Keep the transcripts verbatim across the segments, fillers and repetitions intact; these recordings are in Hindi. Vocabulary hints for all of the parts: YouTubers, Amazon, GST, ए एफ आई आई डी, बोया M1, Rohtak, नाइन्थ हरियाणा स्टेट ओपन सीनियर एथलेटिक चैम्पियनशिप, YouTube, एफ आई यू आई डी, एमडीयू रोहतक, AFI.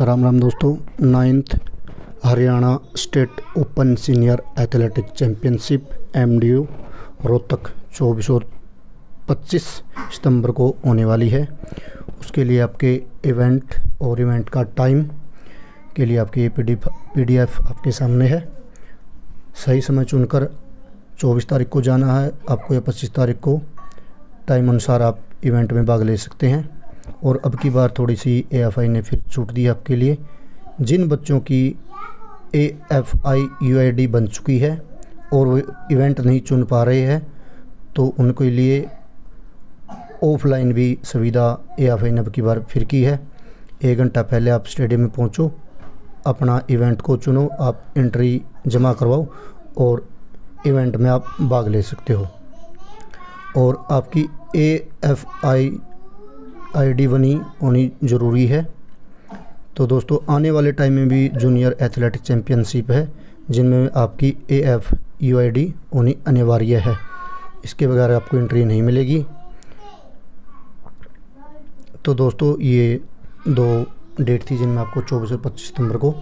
राम राम दोस्तों, नाइन्थ हरियाणा स्टेट ओपन सीनियर एथलेटिक चैम्पियनशिप एमडीयू रोहतक चौबीस और पच्चीस सितंबर को होने वाली है। उसके लिए आपके इवेंट और इवेंट का टाइम के लिए आपकी पी डी एफ आपके सामने है। सही समय चुनकर चौबीस तारीख को जाना है आपको या पच्चीस तारीख को। टाइम अनुसार आप इवेंट में भाग ले सकते हैं। और अब की बार थोड़ी सी ए एफ आई ने फिर छूट दी आपके लिए। जिन बच्चों की A एफ आई यू आई डी बन चुकी है और वो इवेंट नहीं चुन पा रहे हैं, तो उनके लिए ऑफलाइन भी सुविधा ए एफ आई ने अब की बार फिर की है। एक घंटा पहले आप स्टेडियम में पहुंचो, अपना इवेंट को चुनो, आप एंट्री जमा करवाओ और इवेंट में आप भाग ले सकते हो। और आपकी ए एफ आई आई डी बनी होनी ज़रूरी है। तो दोस्तों, आने वाले टाइम में भी जूनियर एथलेटिक चैम्पियनशिप है जिनमें आपकी A F U I D होनी अनिवार्य है। इसके बगैर आपको एंट्री नहीं मिलेगी। तो दोस्तों, ये दो डेट थी जिनमें आपको चौबीस और पच्चीस सितंबर को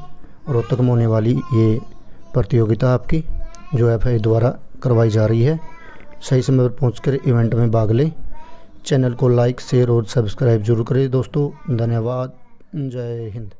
रोहतक में होने वाली ये प्रतियोगिता आपकी जो एफ आई द्वारा करवाई जा रही है। सही समय पर पहुंचकर इवेंट में भाग लें। चैनल को लाइक, शेयर और सब्सक्राइब जरूर करें। दोस्तों धन्यवाद। जय हिंद।